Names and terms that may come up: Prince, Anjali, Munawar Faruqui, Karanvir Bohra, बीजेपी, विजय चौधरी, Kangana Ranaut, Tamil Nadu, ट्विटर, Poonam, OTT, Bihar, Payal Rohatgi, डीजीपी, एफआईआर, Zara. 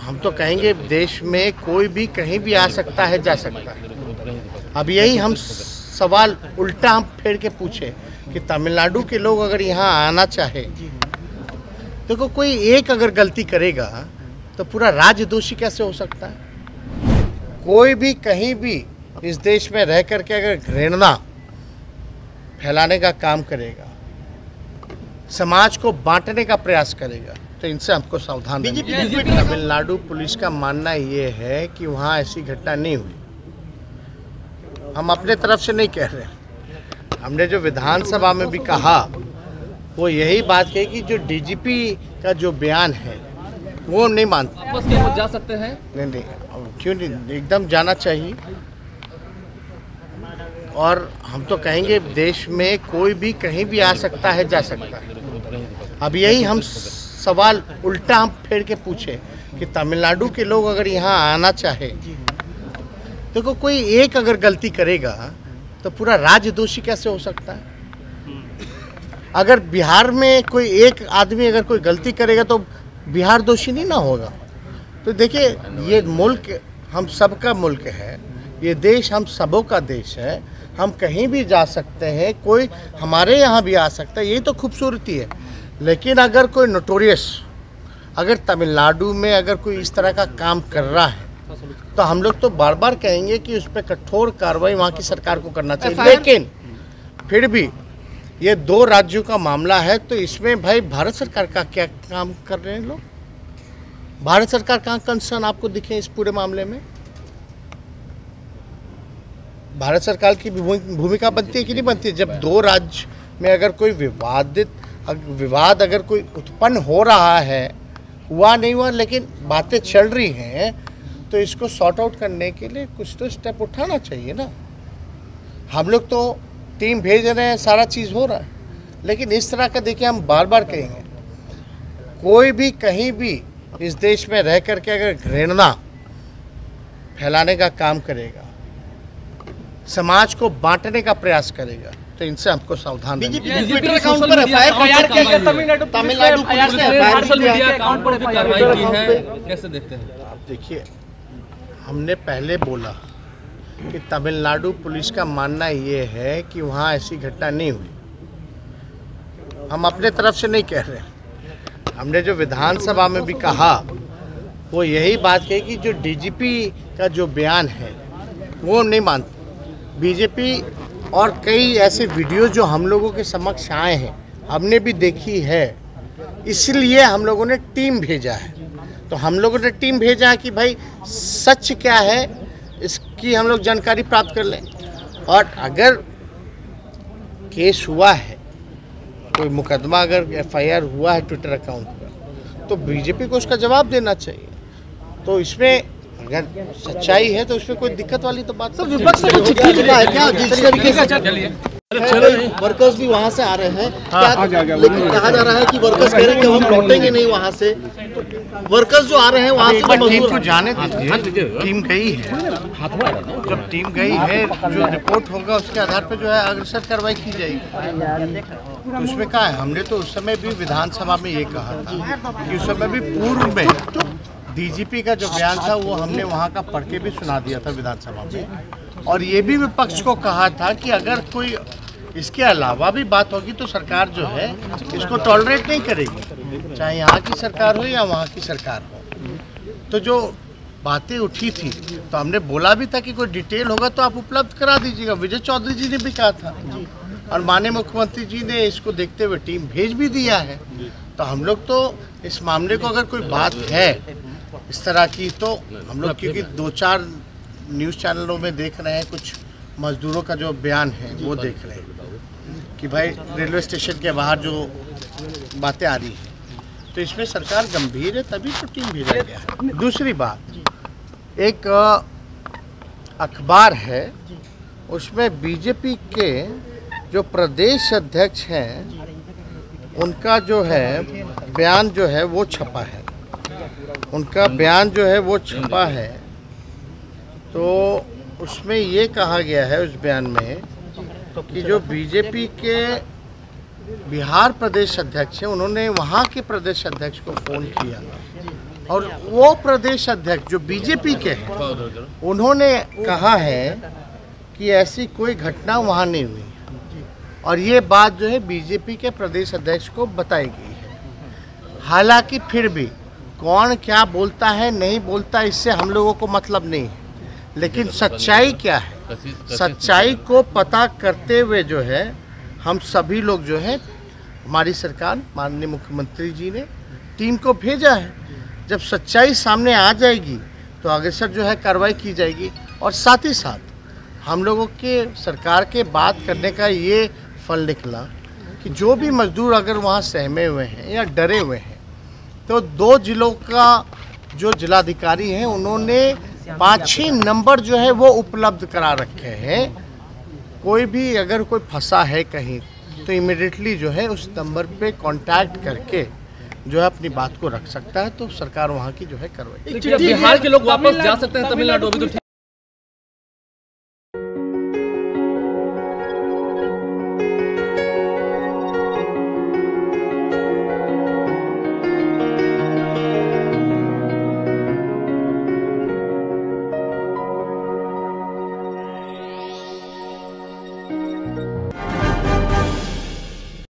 हम तो कहेंगे देश में कोई भी कहीं भी आ सकता है, जा सकता है। अब यही हम सवाल उल्टा हम फेर के पूछे कि तमिलनाडु के लोग अगर यहाँ आना चाहे, देखो कोई एक अगर गलती करेगा तो पूरा राज्य दोषी कैसे हो सकता है। कोई भी कहीं भी इस देश में रह करके अगर घृणा फैलाने का काम करेगा, समाज को बांटने का प्रयास करेगा, तो इनसे हमको सावधान रहना चाहिए। तमिलनाडु पुलिस का मानना ये है कि वहाँ ऐसी घटना नहीं हुई। हम अपने तरफ से नहीं कह रहे, हमने जो विधानसभा में भी कहा वो यही बात कही कि जो डीजीपी का जो बयान है वो नहीं मानते। वापस वो जा सकते हैं? नहीं, क्यों नहीं, एकदम जाना चाहिए। और हम तो कहेंगे देश में कोई भी कहीं भी आ सकता है, जा सकता है। अब यही हम सवाल उल्टा हम फेर के पूछे कि तमिलनाडु के लोग अगर यहाँ आना चाहे, देखो कोई एक अगर गलती करेगा तो पूरा राज्य दोषी कैसे हो सकता है। अगर बिहार में कोई एक आदमी अगर कोई गलती करेगा तो बिहार दोषी नहीं ना होगा। तो देखिए, ये मुल्क हम सबका मुल्क है, ये देश हम सबों का देश है। हम कहीं भी जा सकते हैं, कोई हमारे यहाँ भी आ सकता है, यही तो खूबसूरती है। लेकिन अगर कोई नोटोरियस अगर तमिलनाडु में अगर कोई इस तरह का काम कर रहा है तो हम लोग तो बार बार कहेंगे कि उस पर कठोर कार्रवाई वहाँ की सरकार को करना चाहिए। लेकिन फिर भी ये दो राज्यों का मामला है, तो इसमें भाई भारत सरकार का क्या काम कर रहे हैं लोग। भारत सरकार का कंसर्न आपको दिखे इस पूरे मामले में? भारत सरकार की भूमिका बनती है कि नहीं बनती है? जब दो राज्य में अगर कोई विवाद अगर कोई उत्पन्न हो रहा है, हुआ नहीं हुआ लेकिन बातें चल रही हैं, तो इसको सॉर्ट आउट करने के लिए कुछ तो स्टेप उठाना चाहिए ना। हम लोग तो टीम भेज रहे हैं, सारा चीज़ हो रहा है, लेकिन इस तरह का देखिए हम बार बार कहेंगे, कोई भी कहीं भी इस देश में रह करके अगर घृणा फैलाने का काम करेगा, समाज को बांटने का प्रयास करेगा, तो इनसे हमको सावधान रहना। आप देखिए, हमने पहले बोला कि तमिलनाडु पुलिस का मानना ये है कि वहाँ ऐसी घटना नहीं हुई। हम अपने तरफ से नहीं कह रहे, हमने जो विधानसभा में भी कहा वो यही बात कही कि जो डीजीपी का जो बयान है वो नहीं मानते। बीजेपी और कई ऐसे वीडियो जो हम लोगों के समक्ष आए हैं, हमने भी देखी है, इसलिए हम लोगों ने टीम भेजा है। तो हम लोगों ने टीम भेजा है कि भाई सच क्या है, इसकी हम लोग जानकारी प्राप्त कर लें। और अगर केस हुआ है, कोई मुकदमा अगर एफआईआर हुआ है ट्विटर अकाउंट पर, तो बीजेपी को उसका जवाब देना चाहिए। तो इसमें अगर सच्चाई है तो उसमें कोई दिक्कत वाली तो बात नहीं। विपक्ष से कुछ चुका है क्या जिस तरीके से वर्कर्स भी वहाँ से आ रहे हैं क्या? लेकिन कहा जा रहा है कि वर्कर्स कह रहे हैं कि हम लौटेंगे नहीं वहाँ से। वर्कर्स जो आ रहे हैं वहाँ से टीम को जाने दीजिए, टीम गई है। जब टीम गई है, जो रिपोर्ट होगा उसके आधार पर जो है अग्रसर कार्रवाई की जाएगी। तो उसमें कहा है, हमने तो उस समय भी विधानसभा में ये कहा था कि उस समय भी पूर्व में डीजीपी का जो बयान था वो हमने वहाँ का पढ़ के भी सुना दिया था विधानसभा में। और ये भी विपक्ष को कहा था कि अगर कोई इसके अलावा भी बात होगी तो सरकार जो है इसको टॉलरेट नहीं करेगी, चाहे यहाँ की सरकार हो या वहाँ की सरकार हो। तो जो बातें उठी थी तो हमने बोला भी था कि कोई डिटेल होगा तो आप उपलब्ध करा दीजिएगा। विजय चौधरी जी ने भी कहा था और माननीय मुख्यमंत्री जी ने इसको देखते हुए टीम भेज भी दिया है। तो हम लोग तो इस मामले को, अगर कोई बात है इस तरह की, तो हम लोग क्योंकि दो चार न्यूज़ चैनलों में देख रहे हैं, कुछ मजदूरों का जो बयान है वो देख रहे हैं कि भाई रेलवे स्टेशन के बाहर जो बातें आ रही हैं, तो इसमें सरकार गंभीर है, तभी तो टीम भेजा गया है। दूसरी बात, एक अखबार है, उसमें बीजेपी के जो प्रदेश अध्यक्ष हैं उनका जो है बयान जो है वो छपा है, उनका बयान जो है वो छपा है। तो उसमें ये कहा गया है उस बयान में कि जो बीजेपी के बिहार प्रदेश अध्यक्ष हैं, उन्होंने वहाँ के प्रदेश अध्यक्ष को फ़ोन किया और वो प्रदेश अध्यक्ष जो बीजेपी के हैं उन्होंने कहा है कि ऐसी कोई घटना वहाँ नहीं हुई और ये बात जो है बीजेपी के प्रदेश अध्यक्ष को बताई गई है। हालांकि फिर भी कौन क्या बोलता है नहीं बोलता इससे हम लोगों को मतलब नहीं है, लेकिन सच्चाई क्या है, सच्चाई को पता करते हुए जो है हम सभी लोग जो है हमारी सरकार माननीय मुख्यमंत्री जी ने टीम को भेजा है। जब सच्चाई सामने आ जाएगी तो अग्रसर जो है कार्रवाई की जाएगी और साथ ही साथ हम लोगों के सरकार के बात करने का ये फल निकला कि जो भी मजदूर अगर वहाँ सहमे हुए हैं या डरे हुए हैं तो दो जिलों का जो जिलाधिकारी हैं उन्होंने 5-6 नंबर जो है वो उपलब्ध करा रखे हैं। कोई भी अगर कोई फंसा है कहीं तो इमिडिएटली जो है उस नंबर पे कांटेक्ट करके जो है अपनी बात को रख सकता है, तो सरकार वहाँ की जो है कार्रवाई। बिहार के लोग वापस जा सकते हैं तमिलनाडु भी तो